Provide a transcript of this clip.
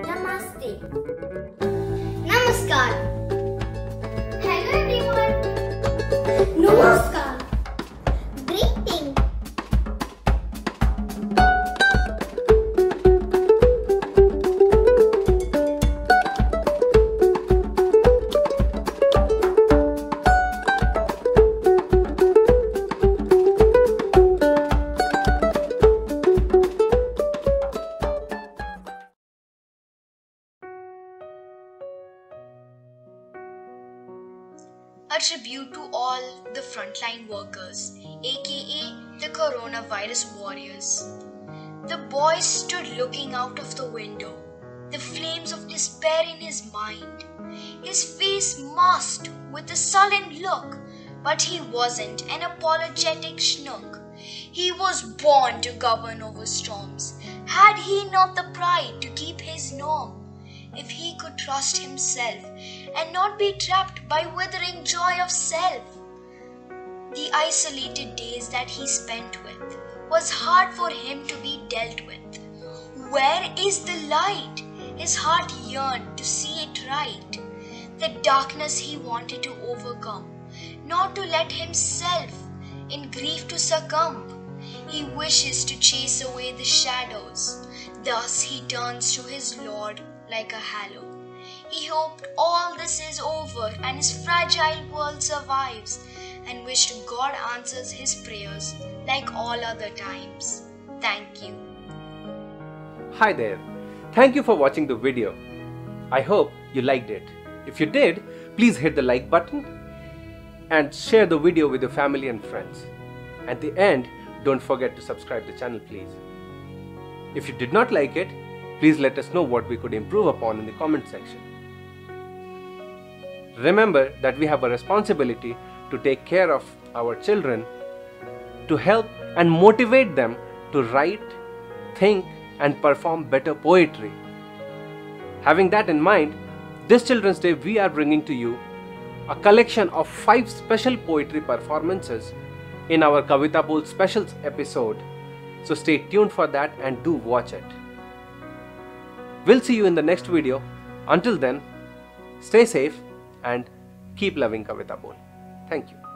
नमस्ते, नमस्कार, hello everyone, नमस्कार, greeting, a tribute to all the frontline workers, A.K.A. the coronavirus warriors. The boy stood looking out of the window, the flames of despair in his mind, his face masked with a sullen look, but he wasn't an apologetic schnook. He was born to govern over storms, had he not the pride to keep his norm. If he could trust himself and not be trapped by withering joy of self. The isolated days that he spent with was hard for him to be dealt with. Where is the light? His heart yearned to see it right. The darkness he wanted to overcome, not to let himself in grief to succumb. He wishes to chase away the shadows. Thus he turns to his Lord like a halo. He hoped all this is over and his fragile world survives, and wished God answers his prayers like all other times. Thank you. Hi there. Thank you for watching the video. I hope you liked it. If you did, please hit the like button and share the video with your family and friends. At the end, don't forget to subscribe to the channel, please. If you did not like it, please let us know what we could improve upon in the comment section. Remember that we have a responsibility to take care of our children, to help and motivate them to write, think, and perform better poetry. Having that in mind, this Children's Day we are bringing to you a collection of 5 special poetry performances in our Kavita Pool specials episode. So stay tuned for that and do watch it. We'll see you in the next video. Until then, stay safe and keep loving Kavita Pool. Thank you.